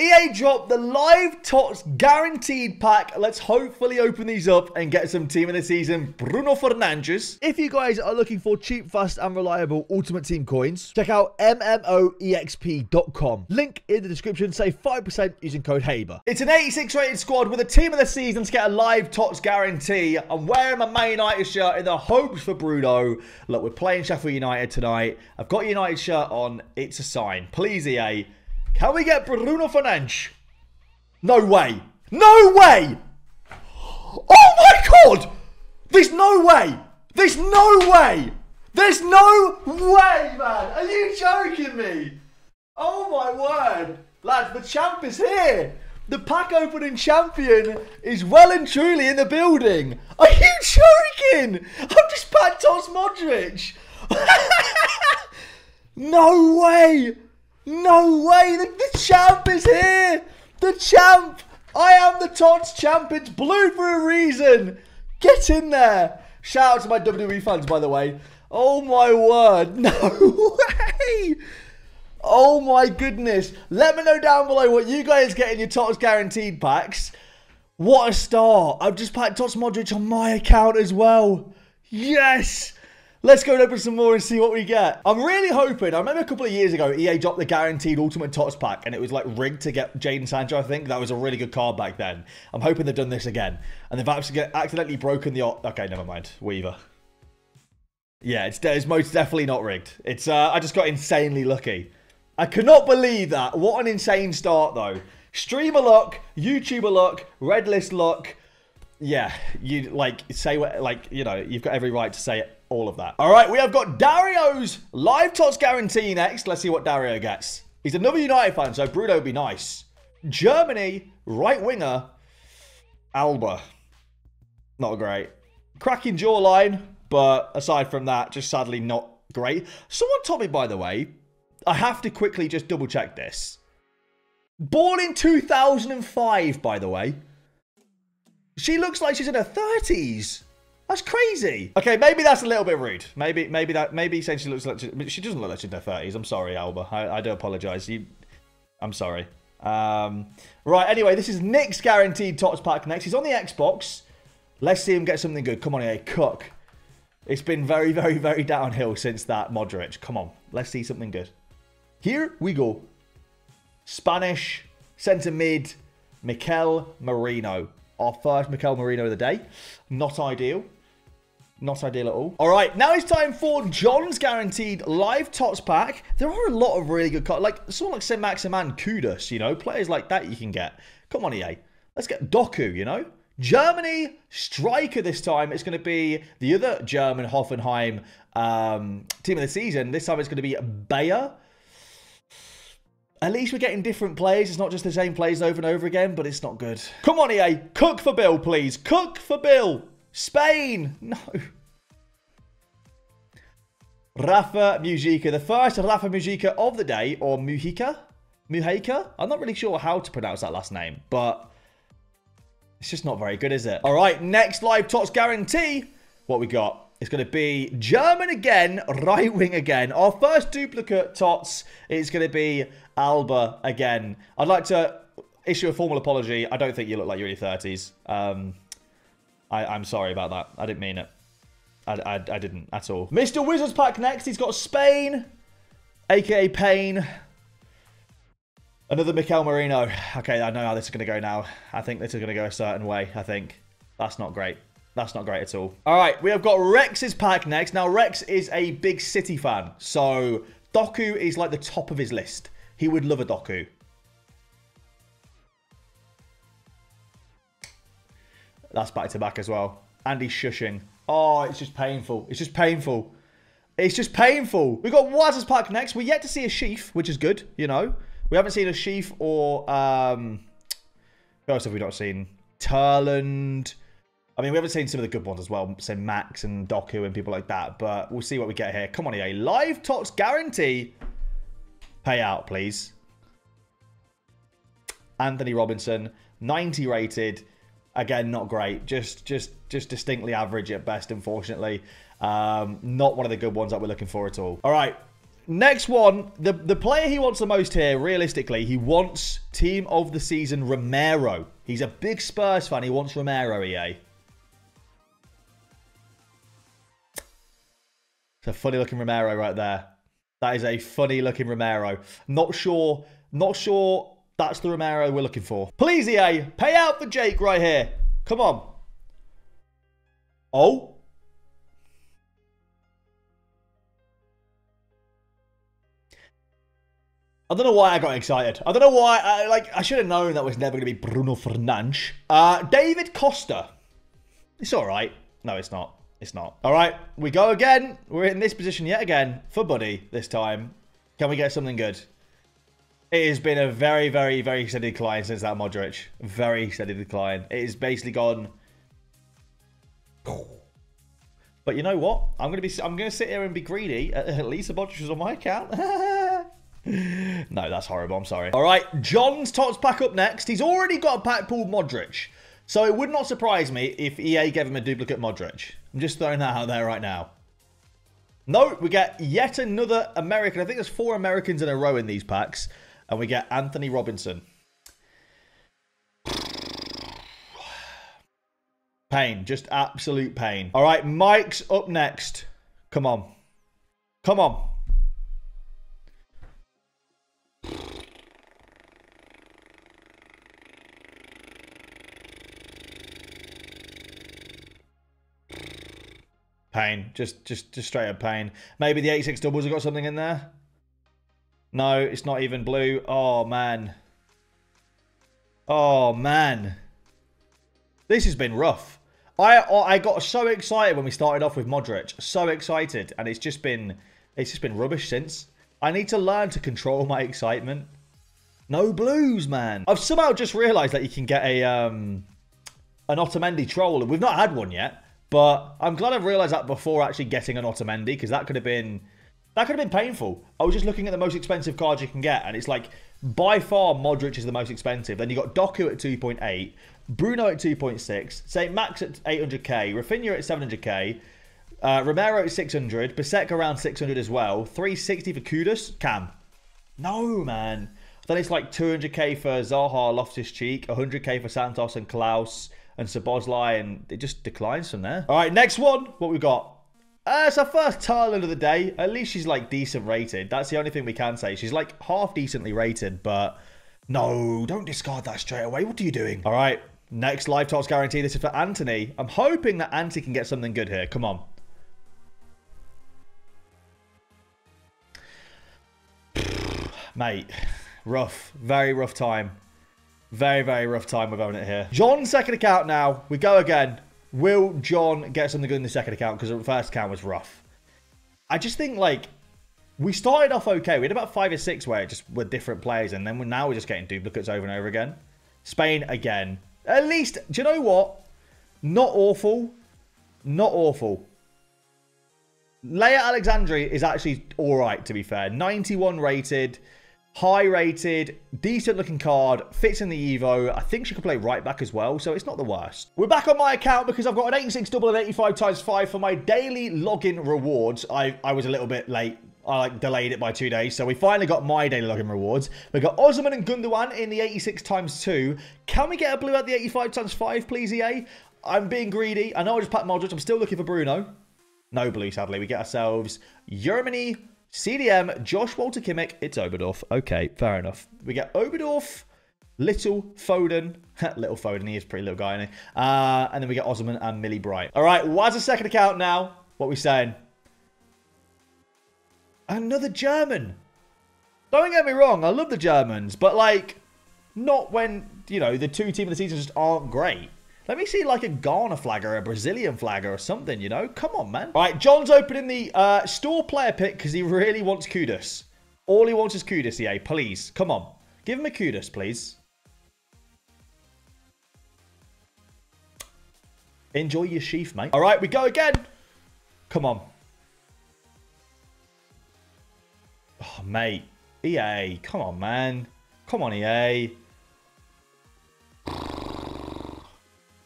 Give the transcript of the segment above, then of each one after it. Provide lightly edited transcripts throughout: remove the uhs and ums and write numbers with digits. EA dropped the live TOTS guaranteed pack. Let's hopefully open these up and get some team of the season, Bruno Fernandes. If you guys are looking for cheap, fast and reliable Ultimate Team coins, check out MMOEXP.com. Link in the description, save 5% using code Haber. It's an 86 rated squad with a team of the season to get a live TOTS guarantee. I'm wearing my Man United shirt in the hopes for Bruno. Look, we're playing Sheffield United tonight. I've got a United shirt on. It's a sign. Please, EA. Can we get Bruno Fernandes? No way. No way! Oh my god! There's no way! There's no way! There's no way, man! Are you joking me? Oh my word! Lads, the champ is here! The pack opening champion is well and truly in the building! Are you joking? I've just packed TOTS Modric! No way! No way! The champ is here! The champ! I am the TOTS champ. It's blue for a reason. Get in there. Shout out to my WWE fans, by the way. Oh my word. No way! Oh my goodness. Let me know down below what you guys get in your TOTS guaranteed packs. What a start. I've just packed TOTS Modric on my account as well. Yes! Let's go and open some more and see what we get. I'm really hoping. I remember a couple of years ago, EA dropped the guaranteed Ultimate TOTS pack, and it was like rigged to get Jaden Sancho, I think. That was a really good card back then. I'm hoping they've done this again. And they've accidentally broken the... Okay, never mind. Weaver. Yeah, it's most definitely not rigged. It's. I just got insanely lucky. I cannot believe that. What an insane start, though. Streamer luck, YouTuber luck, red list luck. Yeah, you like say what, like, you know, you've got every right to say it, all of that. All right, we have got Dario's live TOTS guarantee next. Let's see what Dario gets. He's another United fan, so Bruno would be nice. Germany, right winger, Alba. Not great. Cracking jawline, but aside from that, just sadly not great. Someone told me, by the way, I have to quickly just double check this. Born in 2005, by the way. She looks like she's in her 30s. That's crazy. Okay, maybe that's a little bit rude. Maybe saying she looks like she doesn't look like she's in her 30s. I'm sorry, Alba. I do apologize. I'm sorry. Right, anyway, this is Nick's guaranteed TOTS pack next. He's on the Xbox. Let's see him get something good. Come on, EA, cook. It's been very, very, very downhill since that Modric. Come on, let's see something good. Here we go. Spanish centre mid, Mikel Merino. Our first Mikel Merino of the day. Not ideal. Not ideal at all. All right, now it's time for John's guaranteed live TOTS pack. There are a lot of really good cards. Like, someone like Saint-Maxim and Kudus, you know? Players like that you can get. Come on, EA. Let's get Doku, you know? Germany, striker this time. It's going to be the other German Hoffenheim team of the season. This time it's going to be Bayer. At least we're getting different plays. It's not just the same plays over and over again, but it's not good. Come on, EA. Cook for Bill, please. Cook for Bill. Spain. No. Rafa Mujica. The first Rafa Mujica of the day, or Mujica? Mujica? I'm not really sure how to pronounce that last name, but it's just not very good, is it? All right, next live TOTS guarantee. What we got? It's going to be German again, right wing again. Our first duplicate TOTS is going to be Alba again. I'd like to issue a formal apology. I don't think you look like you're in your 30s. I'm sorry about that. I didn't mean it. I didn't at all. Mr. Wizards pack next. He's got Spain, a.k.a. Payne. Another Mikel Merino. Okay, I know how this is going to go now. I think this is going to go a certain way, I think. That's not great. That's not great at all. All right, we have got Rex's pack next. Now, Rex is a big City fan, so Doku is like the top of his list. He would love a Doku. That's back-to-back as well. And he's shushing. Oh, it's just painful. It's just painful. It's just painful. We've got Waz's pack next. We're yet to see a Sheaf, which is good, you know. We haven't seen a Sheaf or... who else have we not seen? Turland... I mean, we haven't seen some of the good ones as well. Say Max and Doku and people like that. But we'll see what we get here. Come on, EA. Live TOTS guarantee. Pay out, please. Antonee Robinson. 90 rated. Again, not great. Just distinctly average at best, unfortunately. Not one of the good ones that we're looking for at all. All right. Next one, the player he wants the most here, realistically, he wants Team of the Season Romero. He's a big Spurs fan. He wants Romero, EA. It's a funny-looking Romero right there. That is a funny-looking Romero. Not sure that's the Romero we're looking for. Please, EA, pay out for Jake right here. Come on. Oh. I don't know why I got excited. I don't know why. I should have known that was never going to be Bruno Fernandes. David Costa. It's all right. No, it's not. It's not. All right. We go again. We're in this position yet again for Buddy this time. Can we get something good? It has been a very, very, very steady decline since that Modric. Very steady decline. It is basically gone. But you know what? I'm gonna sit here and be greedy. At least the Modric was on my account. No, that's horrible. I'm sorry. All right, John's TOTS pack up next. He's already got a pack pulled Modric. So it would not surprise me if EA gave him a duplicate Modric. I'm just throwing that out there right now. No, we get yet another American. I think there's 4 Americans in a row in these packs. And we get Antonee Robinson. Pain. Just absolute pain. All right, Mike's up next. Come on. Come on. Pain. Just straight up pain. Maybe the 86 doubles have got something in there. No, it's not even blue. Oh, man. Oh, man. This has been rough. I got so excited when we started off with Modric. So excited. And it's just been rubbish since. I need to learn to control my excitement. No blues, man. I've somehow just realised that you can get a an Otamendi troll. We've not had one yet. But I'm glad I've realised that before actually getting an Otamendi, because that could have been painful. I was just looking at the most expensive cards you can get, and it's like, by far, Modric is the most expensive. Then you got Doku at 2.8, Bruno at 2.6, Saint-Max at 800k, Rafinha at 700k, Romero at 600, Bissek around 600 as well, 360 for Kudus, Cam. No, man. Then it's like 200k for Zaha, Loftus-Cheek, 100k for Santos and Klaus, and Szoboszlai, and it just declines from there. All right, next one. What we got? It's our first Turland of the day. At least she's, like, decent rated. That's the only thing we can say. She's, like, half decently rated, but no, don't discard that straight away. What are you doing? All right, next live TOTS guarantee. This is for Antonee. I'm hoping that Antonee can get something good here. Come on. Mate, rough. Very rough time. Very, very rough time we're having it here. John's second account now. We go again. Will John get something good in the second account? Because the first account was rough. I just think, like, we started off okay. We had about 5 or 6 where it just were different players. And then now we're just getting duplicates over and over again. Spain again. At least, do you know what? Not awful. Not awful. Leia Alexandri is actually all right, to be fair. 91 rated. High rated, decent looking card, fits in the Evo. I think she could play right back as well, so it's not the worst. We're back on my account because I've got an 86 double and 85 times 5 for my daily login rewards. I was a little bit late. I delayed it by 2 days, so we finally got my daily login rewards. We got Osman and Gundogan in the 86 times 2. Can we get a blue at the 85 times 5, please, EA? I'm being greedy. I know I just packed Modric. I'm still looking for Bruno. No blue, sadly. We get ourselves Germany. CDM, Josh Walter-Kimmich, it's Oberdorf. Okay, fair enough. We get Oberdorf, Little Foden. Little Foden, he is a pretty little guy, isn't he? And then we get Osman and Millie Bright. All right, what's the second account now? What are we saying? Another German. Don't get me wrong, I love the Germans, but, like, not when, you know, the 2 team of the season just aren't great. Let me see, like, a Ghana flag or a Brazilian flag or something, you know? Come on, man. All right, John's opening the store player pick because he really wants Kudus. All he wants is Kudus, EA. Please, come on. Give him a Kudus, please. Enjoy your Sheaf, mate. All right, we go again. Come on. Oh, mate. EA, come on, man. Come on, EA.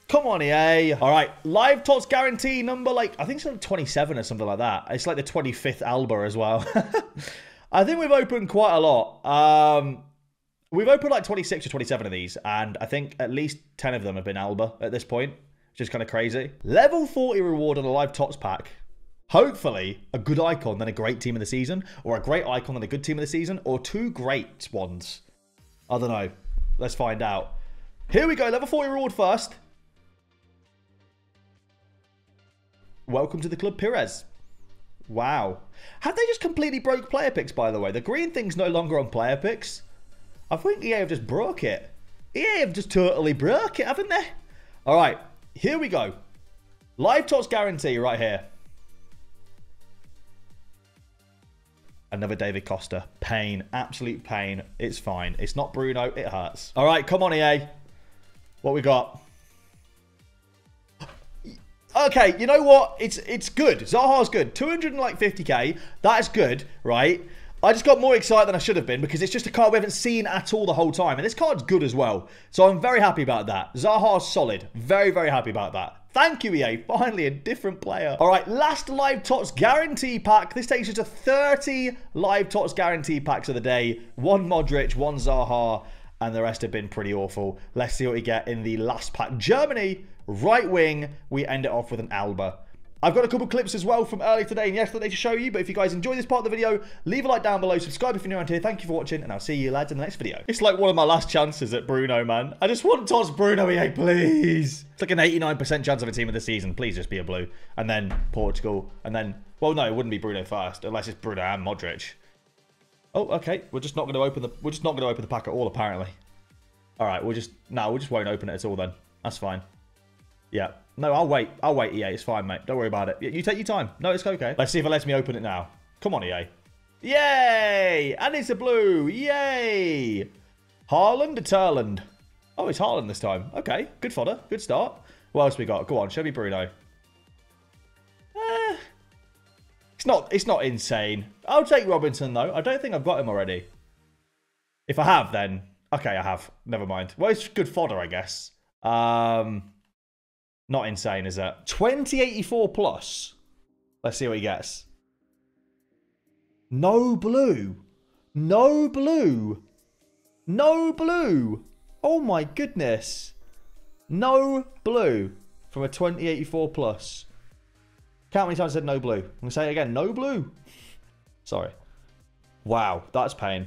Come on, EA. All right, live TOTS guarantee number, like, I think it's like 27 or something like that. It's like the 25th Alba as well. I think we've opened quite a lot. We've opened like 26 or 27 of these, and I think at least 10 of them have been Alba at this point, which is kind of crazy. Level 40 reward on a live TOTS pack. Hopefully, a good icon, then a great team of the season, or a great icon, then a good team of the season, or two great ones. I don't know. Let's find out. Here we go, level 40 reward first. Welcome to the club, Perez. Wow. Have they just completely broke player picks, by the way? The green thing's no longer on player picks. I think EA have just broke it. EA have just totally broke it, haven't they? All right, here we go. Live TOTS guarantee right here. Another David Costa. Pain. Absolute pain. It's fine. It's not Bruno. It hurts. All right, come on, EA. What we got? Okay, you know what? It's good. Zaha's good. 250k. That is good, right? I just got more excited than I should have been because it's just a card we haven't seen at all the whole time. And this card's good as well. So I'm very happy about that. Zaha's solid. Very, very happy about that. Thank you, EA. Finally, a different player. All right, last live TOTS guarantee pack. This takes us to 30 live TOTS guarantee packs of the day. One Modric, one Zaha, and the rest have been pretty awful. Let's see what we get in the last pack. Germany, right wing. We end it off with an Alba. I've got a couple clips as well from earlier today and yesterday to show you, but if you guys enjoy this part of the video, leave a like down below, subscribe if you're new around here. Thank you for watching, and I'll see you lads in the next video. It's like one of my last chances at Bruno, man. I just want TOTS Bruno, EA, please. It's like an 89% chance of a team of the season. Please just be a blue. And then Portugal, and then... Well, no, it wouldn't be Bruno first, unless it's Bruno and Modric. Oh, okay. We're just not going to open the... We're just not going to open the pack at all, apparently. All right, we'll just... No, we just won't open it at all then. That's fine. Yeah. No, I'll wait. I'll wait, EA. It's fine, mate. Don't worry about it. You take your time. No, it's okay. Let's see if it lets me open it now. Come on, EA. Yay! And it's a blue. Yay! Haaland or Turland? Oh, it's Haaland this time. Okay. Good fodder. Good start. What else we got? Go on. Show me Bruno. It's not insane. I'll take Robinson, though. I don't think I've got him already. If I have, then... Okay, I have. Never mind. Well, it's good fodder, I guess. Not insane, is that? 2084 plus. Let's see what he gets. No blue. No blue. No blue. Oh my goodness. No blue from a 2084 plus. Count how many times I said no blue. I'm going to say it again. No blue. Sorry. Wow, that's pain.